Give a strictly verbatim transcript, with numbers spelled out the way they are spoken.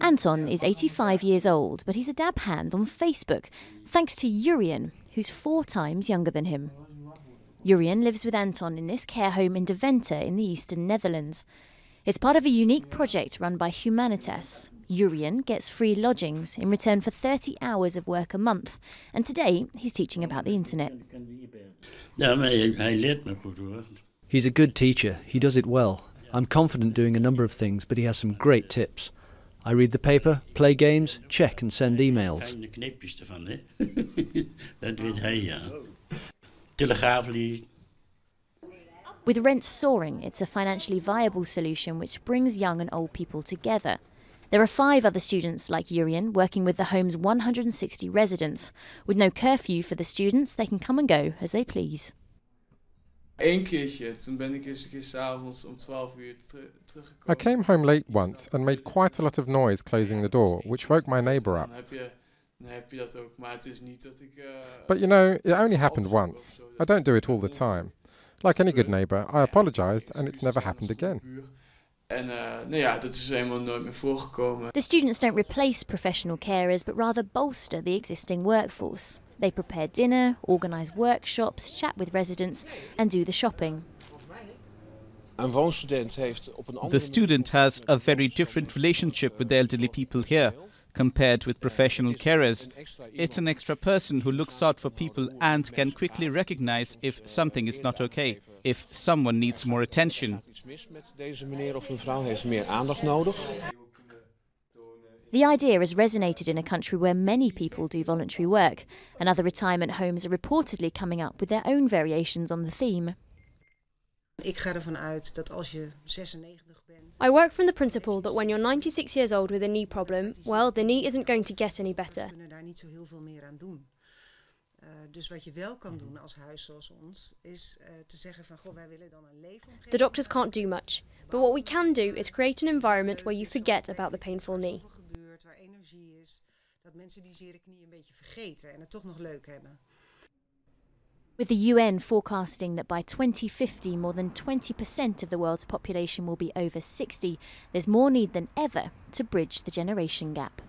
Anton is eighty-five years old, but he's a dab hand on Facebook, thanks to Jurien, who's four times younger than him. Jurien lives with Anton in this care home in Deventer in the eastern Netherlands. It's part of a unique project run by Humanitas. Jurien gets free lodgings in return for thirty hours of work a month, and today he's teaching about the internet. He's a good teacher. He does it well. I'm confident doing a number of things, but he has some great tips. I read the paper, play games, check and send emails. With rents soaring, it's a financially viable solution which brings young and old people together. There are five other students like Jurien working with the home's one hundred sixty residents. With no curfew for the students, they can come and go as they please. I came home late once and made quite a lot of noise closing the door, which woke my neighbour up. But you know, it only happened once. I don't do it all the time. Like any good neighbour, I apologised and it's never happened again. The students don't replace professional carers, but rather bolster the existing workforce. They prepare dinner, organise workshops, chat with residents and do the shopping. The student has a very different relationship with the elderly people here compared with professional carers. It's an extra person who looks out for people and can quickly recognise if something is not okay, if someone needs more attention. The idea has resonated in a country where many people do voluntary work, and other retirement homes are reportedly coming up with their own variations on the theme. I work from the principle that when you're ninety-six years old with a knee problem, well, the knee isn't going to get any better. The doctors can't do much, but what we can do is create an environment where you forget about the painful knee. With the U N forecasting that by twenty fifty more than twenty percent of the world's population will be over sixty, there's more need than ever to bridge the generation gap.